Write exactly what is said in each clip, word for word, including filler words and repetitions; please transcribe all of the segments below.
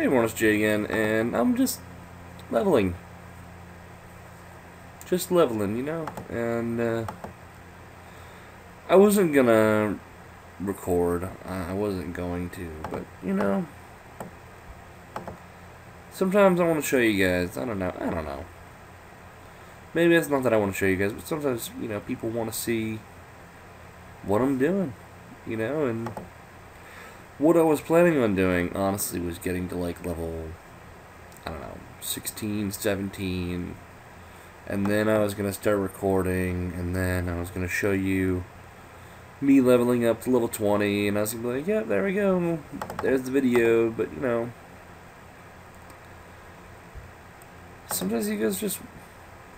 Hey everyone, it's Jay again, and I'm just leveling. Just leveling, you know? And uh, I wasn't gonna record. I wasn't going to, but you know, sometimes I want to show you guys. I don't know. I don't know. Maybe it's not that I want to show you guys, but sometimes, you know, people want to see what I'm doing, you know, and what I was planning on doing, honestly, was getting to, like, level, I don't know, sixteen, seventeen, and then I was going to start recording, and then I was going to show you me leveling up to level twenty, and I was going to be like, yeah, there we go, there's the video, but, you know, sometimes you guys just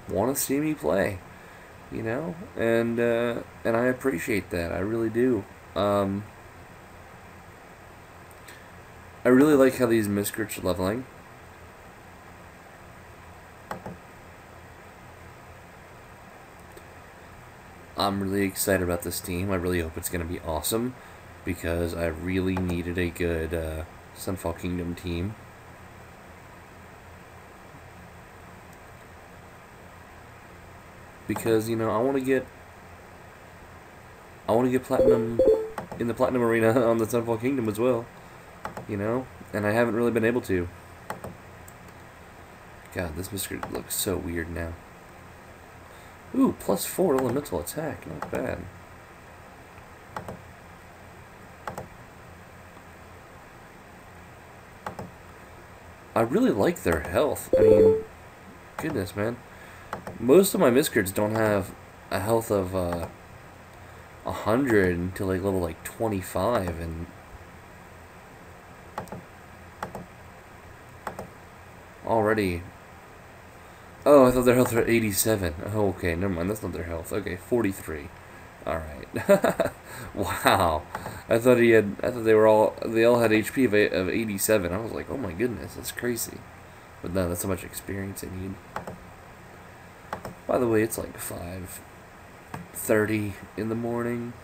want to see me play, you know, and uh, and I appreciate that. I really do. Um, I really like how these Miscrits are leveling. I'm really excited about this team. I really hope it's going to be awesome, because I really needed a good uh, Sunfall Kingdom team. Because, you know, I want to get I want to get Platinum in the Platinum Arena on the Sunfall Kingdom as well, you know, and I haven't really been able to. God, this Miscrit looks so weird now. Ooh, plus four elemental attack, not bad. I really like their health. I mean, goodness, man. Most of my Miscrits don't have a health of uh, one hundred until like level like twenty-five, and already, oh, I thought their health was eighty-seven. Oh, okay, never mind, that's not their health. Okay, forty-three. All right. Wow, I thought he had. I thought they were all. They all had H P of of eighty-seven. I was like, oh my goodness, that's crazy. But no, that's how much experience I need. By the way, it's like five thirty in the morning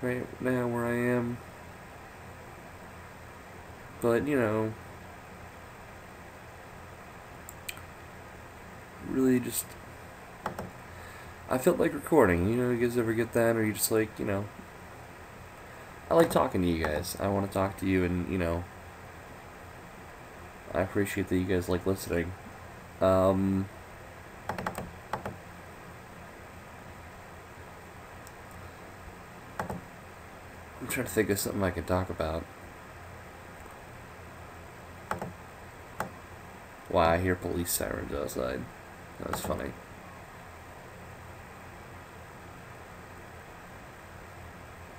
right now where I am. But, you know, really just, I felt like recording. You know, you guys ever get that? Or you just like, you know, I like talking to you guys. I want to talk to you, and, you know, I appreciate that you guys like listening. Um, I'm trying to think of something I could talk about. Wow, I hear police sirens outside. That's funny.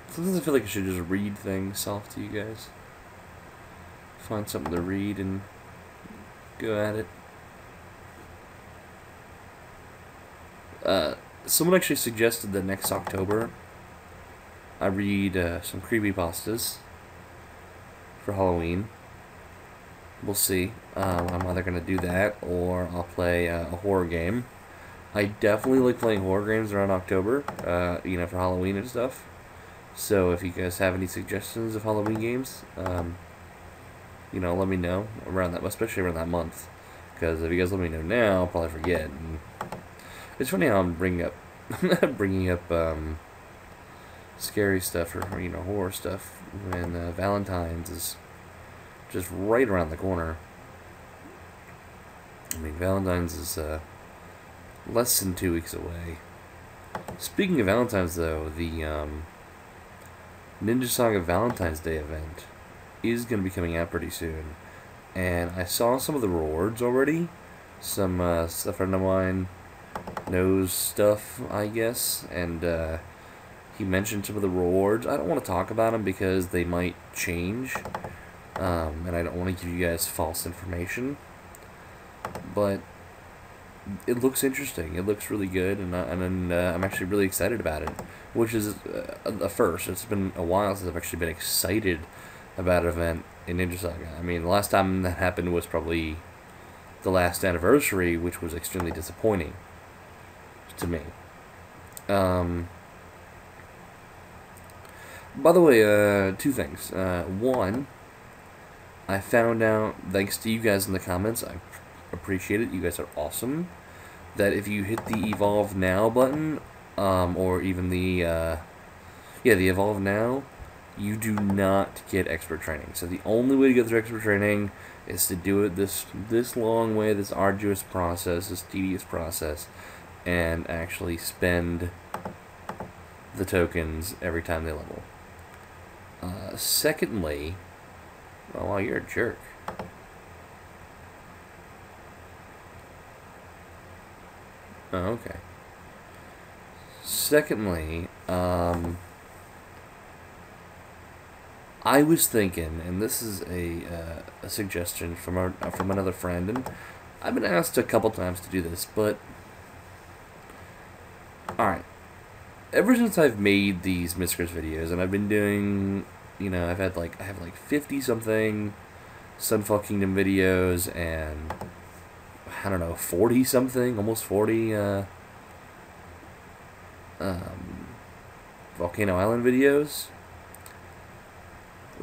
Sometimes I feel like I should just read things off to you guys. Find something to read and go at it. Uh, someone actually suggested that next October I read uh, some creepypastas for Halloween. We'll see. Um, I'm either going to do that or I'll play uh, a horror game. I definitely like playing horror games around October, uh, you know, for Halloween and stuff. So if you guys have any suggestions of Halloween games, um, you know, let me know around that, especially around that month. Because if you guys let me know now, I'll probably forget. And it's funny how I'm bringing up, bringing up um, scary stuff or, you know, horror stuff when uh, Valentine's is just right around the corner. I mean, Valentine's is uh, less than two weeks away. Speaking of Valentine's, though, the um, Ninja Saga Valentine's Day event is going to be coming out pretty soon. And I saw some of the rewards already. Some uh, a friend of mine knows stuff, I guess, and uh, he mentioned some of the rewards. I don't want to talk about them because they might change, um, and I don't want to give you guys false information, but it looks interesting. It looks really good, and, I, and uh, I'm actually really excited about it, which is uh, a first. It's been a while since I've actually been excited about an event in Ninja Saga. I mean, the last time that happened was probably the last anniversary, which was extremely disappointing to me. Um, By the way, uh, two things. Uh, one, I found out, thanks to you guys in the comments, I appreciate it, you guys are awesome, that if you hit the Evolve Now button, um, or even the, uh, yeah, the Evolve Now, you do not get expert training. So the only way to get through expert training is to do it this this long way, this arduous process, this tedious process, and actually spend the tokens every time they level. Uh, secondly, well, you're a jerk. Oh, okay. Secondly, um... I was thinking, and this is a, uh, a suggestion from our, uh, from another friend, and I've been asked a couple times to do this, but alright, ever since I've made these Miscrits videos, and I've been doing, you know, I've had like, I have like fifty something Sunfall Kingdom videos, and I don't know, forty something, almost forty, uh, um, Volcano Island videos.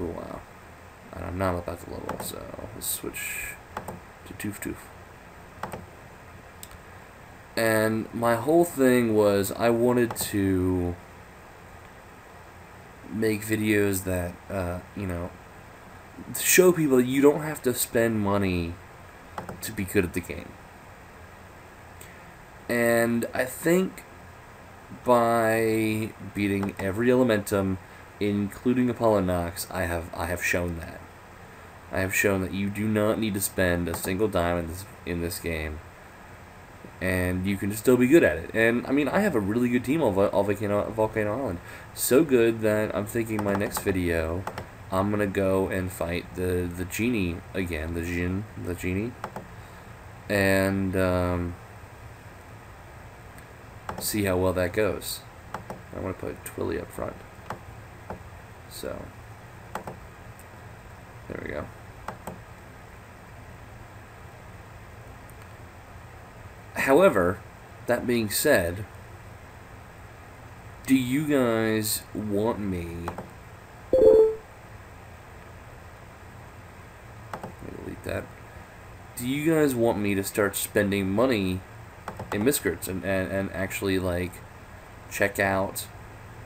Oh wow. And I'm not about to level, so let's switch to Toof Toof. And my whole thing was I wanted to make videos that, uh, you know, show people you don't have to spend money to be good at the game. And I think by beating every Elementum, including Apollonox, I have I have shown that. I have shown that you do not need to spend a single dime in this, in this game, and you can still be good at it. And I mean, I have a really good team on Volcano, Volcano Island, so good that I'm thinking my next video, I'm gonna go and fight the the genie again, the Jin, the genie, and um, see how well that goes. I want to put Twilly up front. So, there we go. However, that being said, do you guys want me... Let me delete that. Do you guys want me to start spending money in Miscrits and, and, and actually, like, check out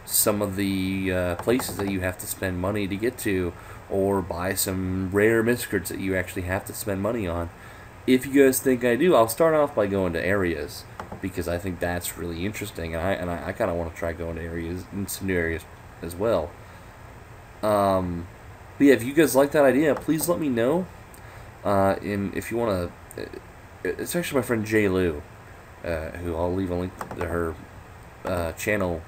some of the uh, places that you have to spend money to get to, or buy some rare Miscrits that you actually have to spend money on? If you guys think I do, I'll start off by going to areas, because I think that's really interesting, and I and I, I kind of want to try going to areas, in some new areas as well. Um, but yeah, if you guys like that idea, please let me know. Uh, in if you want to, it's actually my friend Jay Lou, uh, who I'll leave a link to her uh, channel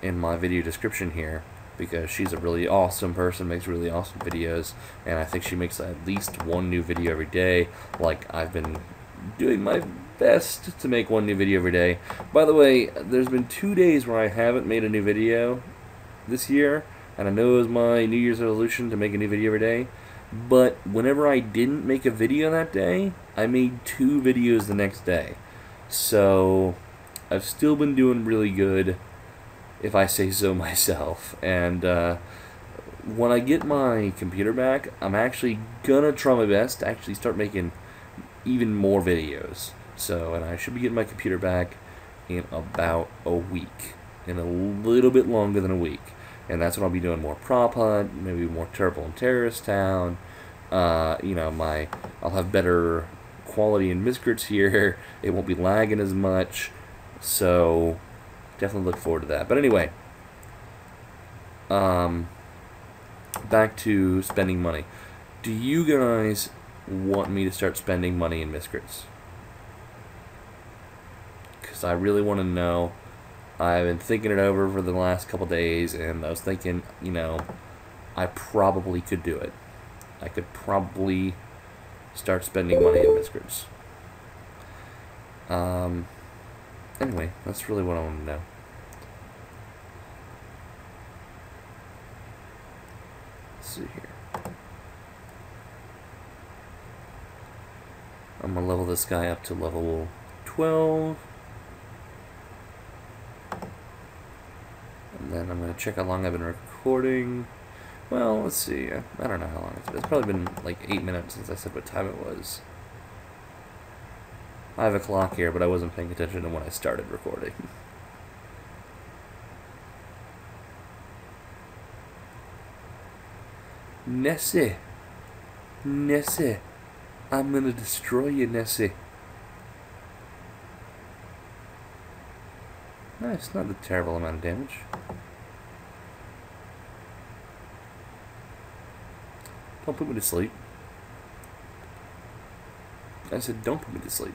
in my video description here, because she's a really awesome person, makes really awesome videos, and I think she makes at least one new video every day. Like, I've been doing my best to make one new video every day. By the way, there's been two days where I haven't made a new video this year, and I know it was my New Year's resolution to make a new video every day, but whenever I didn't make a video that day, I made two videos the next day. So I've still been doing really good, if I say so myself. And uh, when I get my computer back, I'm actually gonna try my best to actually start making even more videos. So, and I should be getting my computer back in about a week, in a little bit longer than a week, and that's when I'll be doing more prop hunt, maybe more Turbo and Terrorist Town. Uh, you know, my I'll have better quality in Miscrits here. It won't be lagging as much, so definitely look forward to that. But anyway, um, back to spending money. Do you guys want me to start spending money in Miscrits? Because I really want to know. I've been thinking it over for the last couple days, and I was thinking, you know, I probably could do it. I could probably start spending money in Miscrits. Um... Anyway, that's really what I want to know. Let's see here. I'm going to level this guy up to level twelve. And then I'm going to check how long I've been recording. Well, let's see. I don't know how long it's been. It's probably been like eight minutes since I said what time it was. I have a clock here, but I wasn't paying attention to when I started recording. Nessie. Nessie. I'm gonna destroy you, Nessie. Nice, not a terrible amount of damage. Don't put me to sleep. I said don't put me to sleep.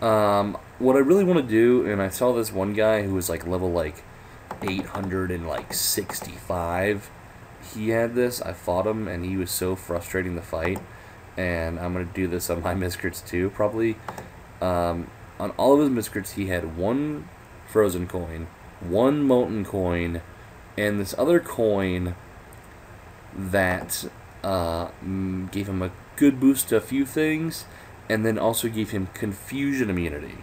Um, what I really want to do, and I saw this one guy who was like level like eight hundred and like sixty-five. He had this, I fought him, and he was so frustrating to fight. And I'm going to do this on my Miscrits too, probably. Um, on all of his Miscrits, he had one frozen coin, one molten coin, and this other coin that uh, gave him a good boost to a few things, and then also gave him confusion immunity.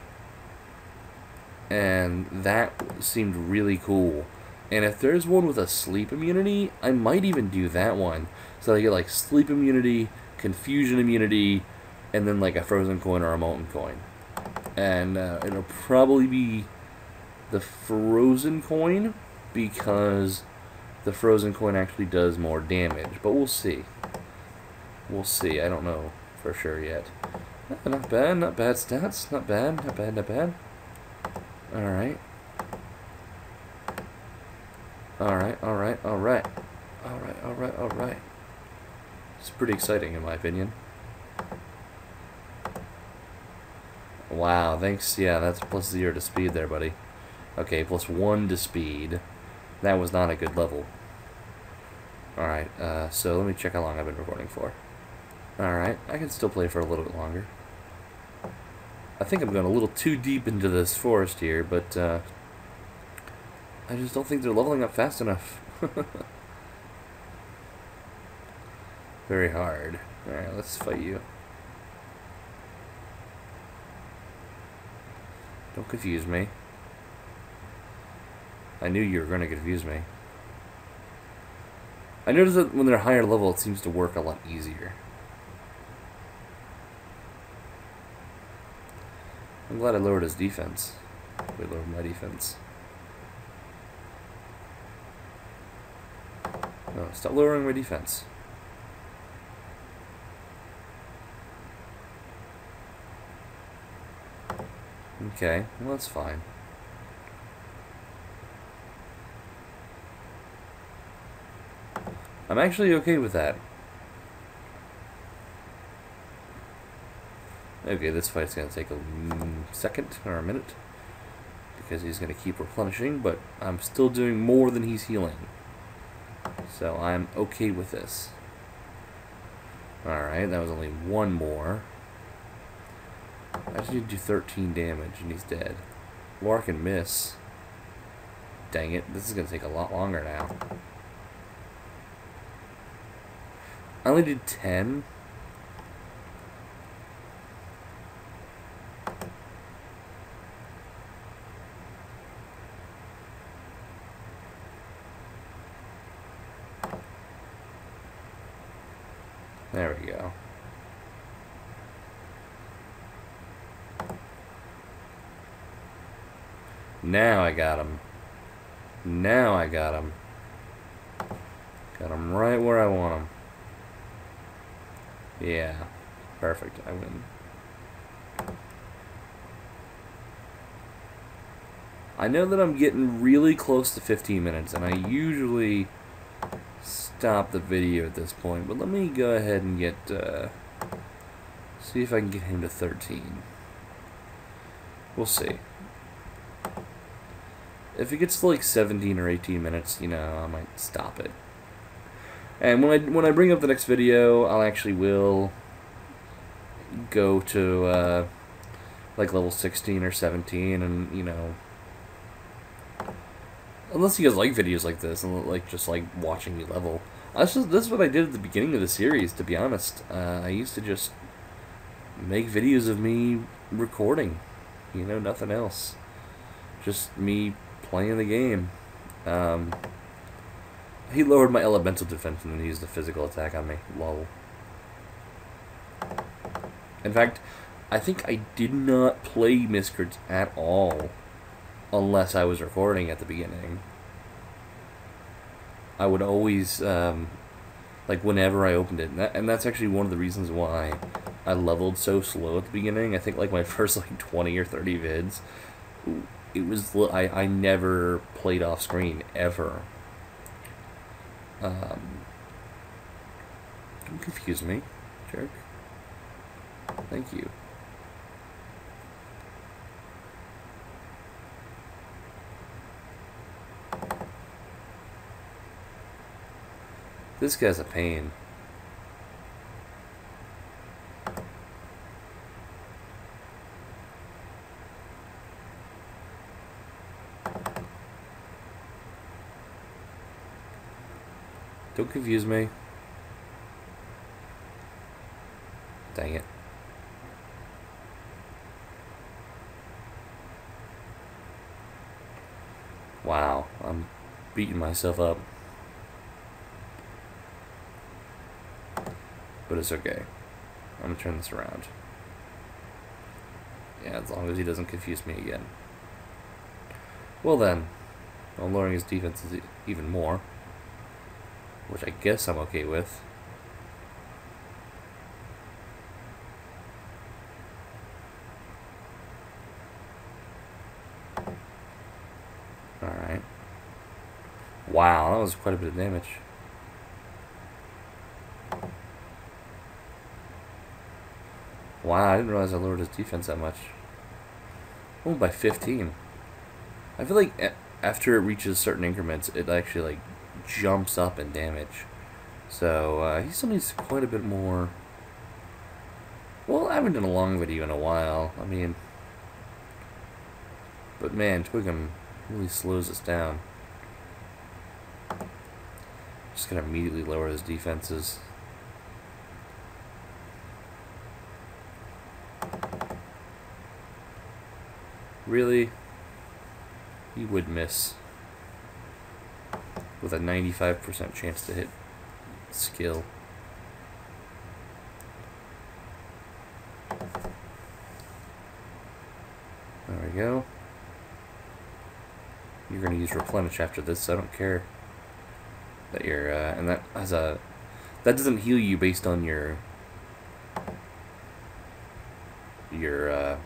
And that seemed really cool. And if there's one with a sleep immunity, I might even do that one. So I get like sleep immunity, confusion immunity, and then like a frozen coin or a molten coin. And uh, it'll probably be the frozen coin, because the frozen coin actually does more damage. But we'll see. We'll see. I don't know for sure yet. Not bad, not bad stats, not bad, not bad, not bad. Alright. Alright, alright, alright. Alright, alright, alright. It's pretty exciting in my opinion. Wow, thanks, yeah, that's plus zero to speed there, buddy. Okay, plus one to speed. That was not a good level. Alright, uh, so let me check how long I've been recording for. Alright, I can still play for a little bit longer. I think I'm going a little too deep into this forest here, but uh, I just don't think they're leveling up fast enough. Very hard. Alright, let's fight you. Don't confuse me. I knew you were going to confuse me. I noticed that when they're higher level, it seems to work a lot easier. I'm glad I lowered his defense. We lowered my defense. No, stop lowering my defense. Okay, well that's fine. I'm actually okay with that. Okay, this fight's going to take a second or a minute because he's going to keep replenishing, but I'm still doing more than he's healing. So I'm okay with this. Alright, that was only one more. I just need to do thirteen damage and he's dead. Or I can miss. Dang it, this is going to take a lot longer now. I only did ten. There we go. Now I got him. Now I got him. Got him right where I want him. Yeah. Perfect. I win. I know that I'm getting really close to fifteen minutes, and I usually stop the video at this point, but let me go ahead and get uh, see if I can get him to thirteen. We'll see. If it gets to like seventeen or eighteen minutes, you know, I might stop it. And when I when I bring up the next video, I'll actually will go to uh, like level sixteen or seventeen, and you know. Unless you guys like videos like this and like just like watching me level. That's just, this is what I did at the beginning of the series, to be honest. Uh, I used to just make videos of me recording. You know, nothing else. Just me playing the game. Um, he lowered my elemental defense and then used the physical attack on me. Lol. In fact, I think I did not play Miscrits at all, unless I was recording at the beginning. I would always, um, like, whenever I opened it, and, that, and that's actually one of the reasons why I leveled so slow at the beginning. I think, like, my first, like, twenty or thirty vids, it was, I, I never played off screen, ever. Um, don't confuse me, jerk. Thank you. This guy's a pain. Don't confuse me. Dang it. Wow, I'm beating myself up. But it's okay. I'm gonna turn this around. Yeah, as long as he doesn't confuse me again. Well then, I'm lowering his defense even more, which I guess I'm okay with. Alright. Wow, that was quite a bit of damage. Wow, I didn't realize I lowered his defense that much. Oh, by fifteen. I feel like after it reaches certain increments, it actually, like, jumps up in damage. So, uh, he still needs quite a bit more. Well, I haven't done a long video in a while. I mean... But man, Twiggum really slows us down. Just gonna immediately lower his defenses. Really, he would miss with a ninety-five percent chance to hit skill. There we go. You're going to use replenish after this, so I don't care that you're uh, and that has a that doesn't heal you based on your your uh,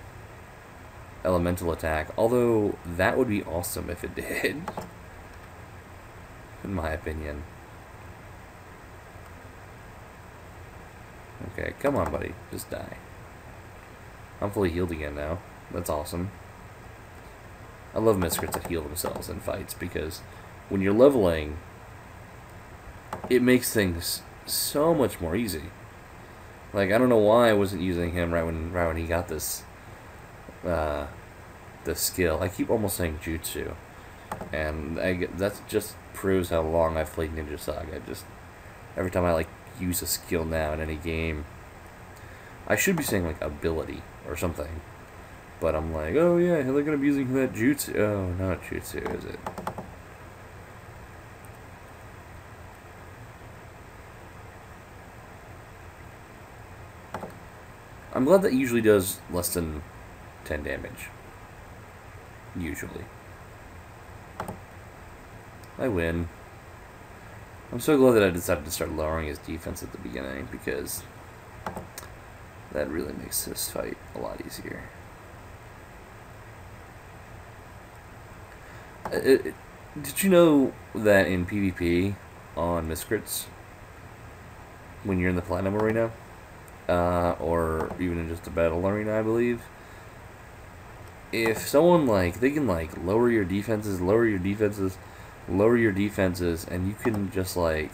elemental attack, although that would be awesome if it did, in my opinion. Okay, come on, buddy, just die. I'm fully healed again now. That's awesome. I love Miscrits that heal themselves in fights, because when you're leveling, it makes things so much more easy. Like, I don't know why I wasn't using him right when right when he got this uh, this skill. I keep almost saying jutsu, and I get, that's just proves how long I've played Ninja Saga. Just every time I like use a skill now in any game, I should be saying like ability or something, but I'm like, oh yeah, look at him using that jutsu. Oh, not jutsu, is it? I'm glad that usually does less than ten damage. Usually. I win. I'm so glad that I decided to start lowering his defense at the beginning, because that really makes this fight a lot easier. It, it, did you know that in PvP on Miscrits, when you're in the Platinum Arena, uh, or even in just a Battle Arena, I believe, if someone, like, they can, like, lower your defenses, lower your defenses, lower your defenses, and you can just, like,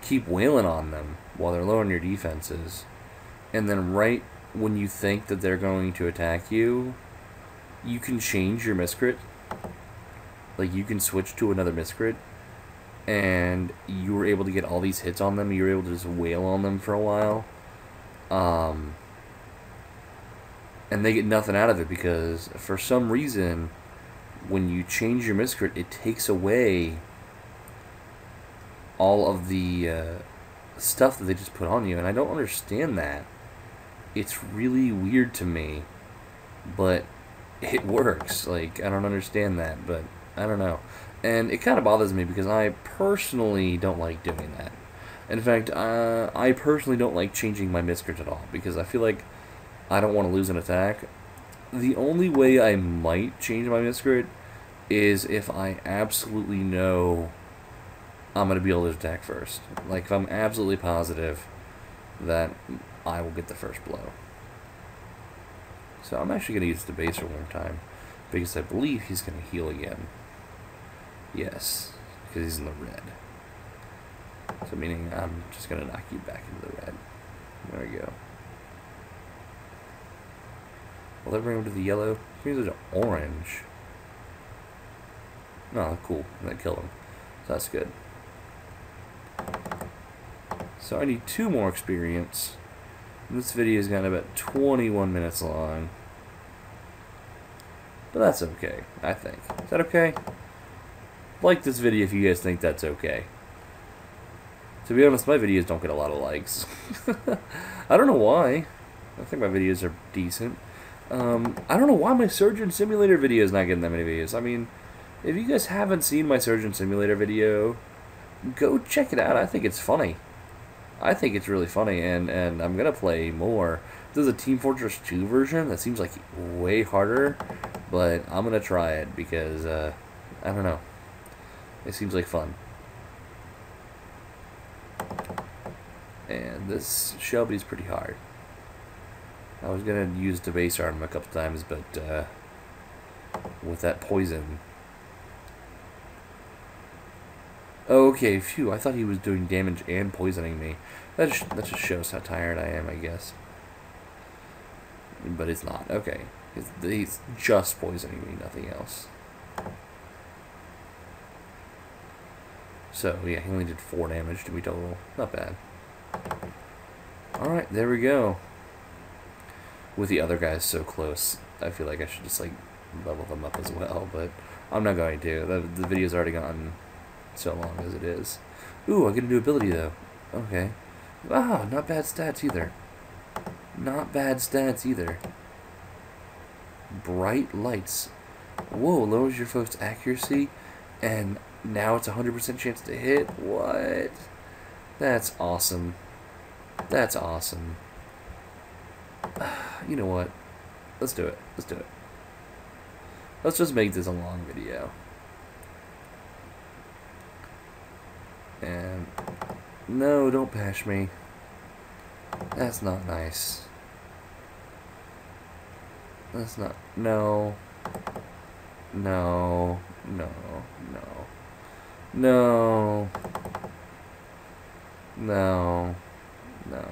keep wailing on them while they're lowering your defenses, and then right when you think that they're going to attack you, you can change your Miscrit. Like, you can switch to another Miscrit, and you were able to get all these hits on them. You were able to just wail on them for a while, um, and they get nothing out of it, because for some reason when you change your Miscrit, it takes away all of the uh, stuff that they just put on you, and I don't understand that. It's really weird to me, but it works. Like, I don't understand that, but I don't know. And it kind of bothers me because I personally don't like doing that. In fact, uh, I personally don't like changing my Miscrits at all because I feel like I don't want to lose an attack. The only way I might change my Miscrit is if I absolutely know I'm going to be able to attack first. Like, if I'm absolutely positive that I will get the first blow. So I'm actually going to use the Debaser one more time because I believe he's going to heal again. Yes, because he's in the red. So meaning I'm just going to knock you back into the red. There we go. Will that bring him to the yellow? Here's an orange. Oh, cool. That killed him. So that's good. So I need two more experience. And this video is going to be about twenty-one minutes long. But that's okay, I think. Is that okay? Like this video if you guys think that's okay. To be honest, my videos don't get a lot of likes. I don't know why. I think my videos are decent. Um, I don't know why my Surgeon Simulator video is not getting that many views. I mean, if you guys haven't seen my Surgeon Simulator video, go check it out. I think it's funny. I think it's really funny, and, and I'm going to play more. There's a Team Fortress two version that seems like way harder, but I'm going to try it because, uh, I don't know. It seems like fun. And this Shelby's pretty hard. I was going to use Debaser on him a couple times, but uh, with that poison. Okay, phew, I thought he was doing damage and poisoning me. That just, that just shows how tired I am, I guess. But it's not. Okay. It's, he's just poisoning me, nothing else. So, yeah, he only did four damage to me total. Not bad. Alright, there we go. With the other guys so close, I feel like I should just, like, level them up as well, but I'm not going to. The, the video's already gone so long as it is. Ooh, I get a new ability, though. Okay. Ah, not bad stats either. Not bad stats either. Bright lights. Whoa, lowers your foe's accuracy, and now it's a one hundred percent chance to hit. What? That's awesome. That's awesome. You know what? Let's do it. Let's do it. Let's just make this a long video. And no, don't bash me. That's not nice. That's not. No. No. No. No. No. No. No.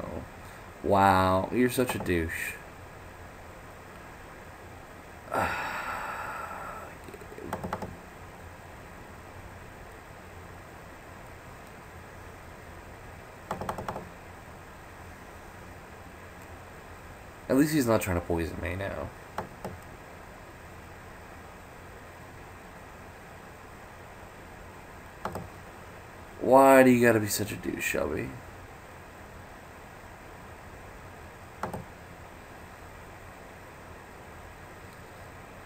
Wow, you're such a douche. At least he's not trying to poison me now. Why do you gotta be such a douche, Shelby?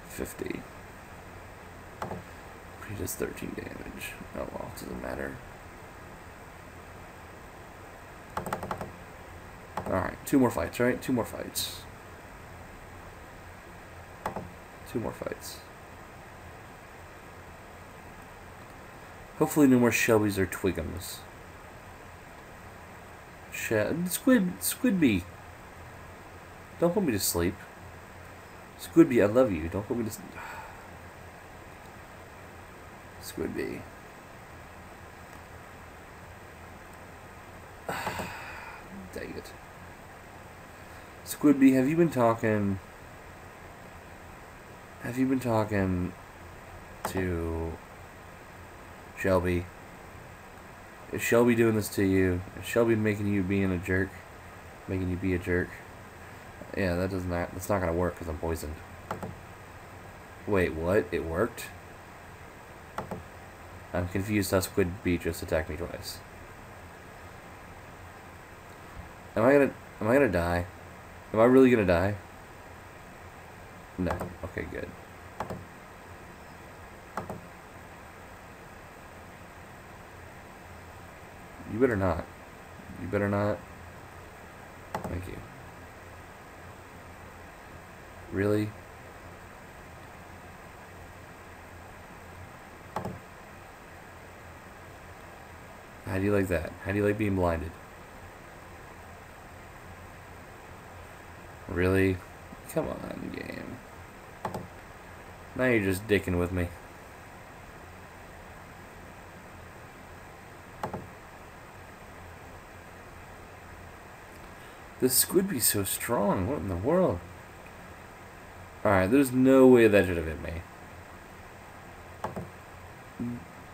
fifty. He does thirteen damage. Oh well, it doesn't matter. Alright, two more fights, right? Two more fights. Two more fights. Hopefully no more Shelbys or Twiggums. Sh Squid, Squidby! Don't put me to sleep. Squidby, I love you. Don't put me to sleep. Squidby. Dang it. Squidby, have you been talking... Have you been talking to... Shelby? Is Shelby doing this to you? Is Shelby making you being a jerk? Making you be a jerk? Yeah, that doesn't. That's not gonna work because I'm poisoned. Wait, what? It worked? I'm confused how Squid Bee just attacked me twice. Am I gonna... Am I gonna die? Am I really gonna die? No. Okay, good. You better not. You better not. Thank you. Really? How do you like that? How do you like being blinded? Really? Come on, game. Now you're just dicking with me. This squid be so strong. What in the world? Alright, there's no way that should have hit me.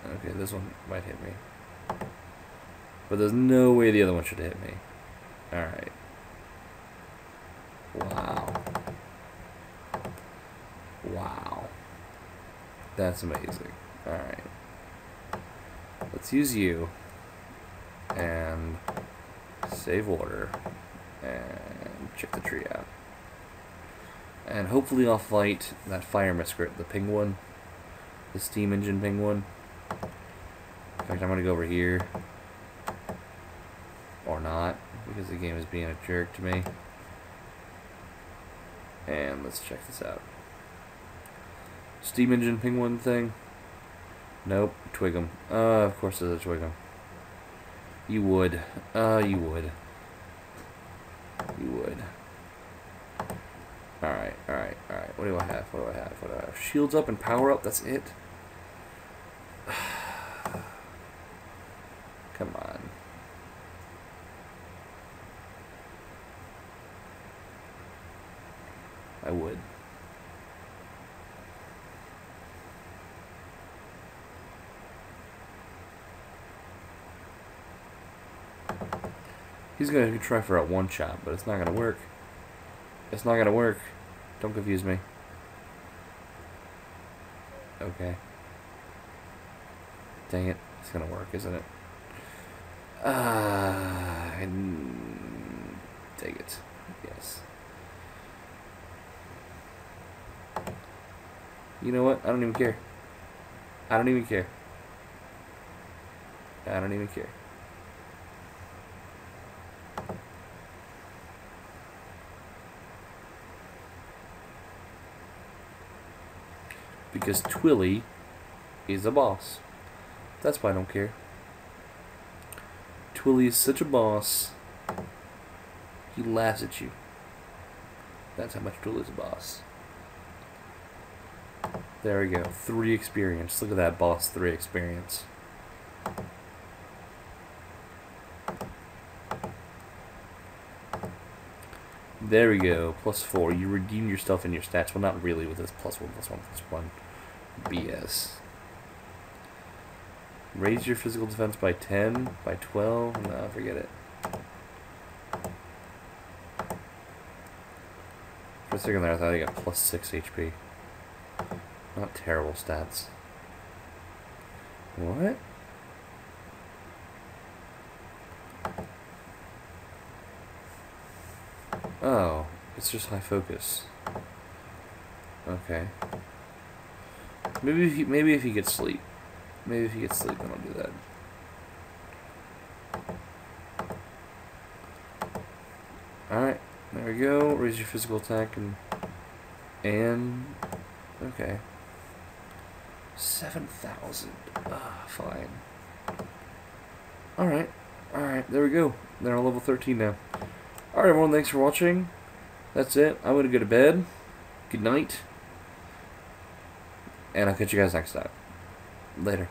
Okay, this one might hit me. But there's no way the other one should have hit me. Alright. Wow. Wow. That's amazing. Alright. Let's use you. And save order. And check the tree out. And hopefully I'll fight that fire miscrit, the ping one. The steam engine ping one. In fact, I'm gonna go over here. Or not, because the game is being a jerk to me. And let's check this out. Steam engine ping one thing? Nope. Twig'em. Uh, of course there's a Twig'em. You would. Uh, you would. You would. Alright, alright, alright. What do I have? What do I have? What do I have? Shields up and power up, that's it? Come on. I would. He's gonna try for a one shot, but it's not gonna work. It's not gonna work. Don't confuse me. Okay. Dang it. It's gonna work, isn't it? Ah. Uh, take it. Yes. You know what? I don't even care. I don't even care. I don't even care. Because Twilly is a boss. That's why I don't care. Twilly is such a boss. He laughs at you. That's how much Twilly is a boss. There we go. Three experience. Look at that boss three experience. There we go. Plus four. You redeem yourself in your stats. Well, not really with this plus one, plus one, plus one. B S. Raise your physical defense by ten, by twelve. No, forget it. For a second there, I thought I got plus six H P. Not terrible stats. What? Oh, it's just high focus. Okay. Maybe if he, maybe if he gets sleep. Maybe if he gets sleep, then I'll do that. All right, there we go. Raise your physical attack and and okay. Seven thousand. Ah, fine. All right, all right. There we go. They're on level thirteen now. All right, everyone. Thanks for watching. That's it. I'm gonna go to bed. Good night. And I'll catch you guys next time. Later.